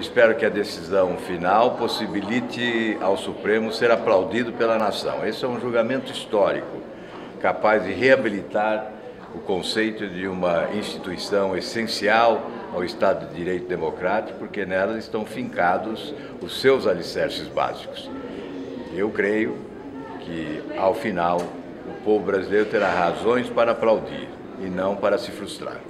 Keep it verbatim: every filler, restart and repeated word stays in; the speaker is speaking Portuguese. Espero que a decisão final possibilite ao Supremo ser aplaudido pela nação. Esse é um julgamento histórico, capaz de reabilitar o conceito de uma instituição essencial ao Estado de Direito Democrático, porque nela estão fincados os seus alicerces básicos. Eu creio que, ao final, o povo brasileiro terá razões para aplaudir e não para se frustrar.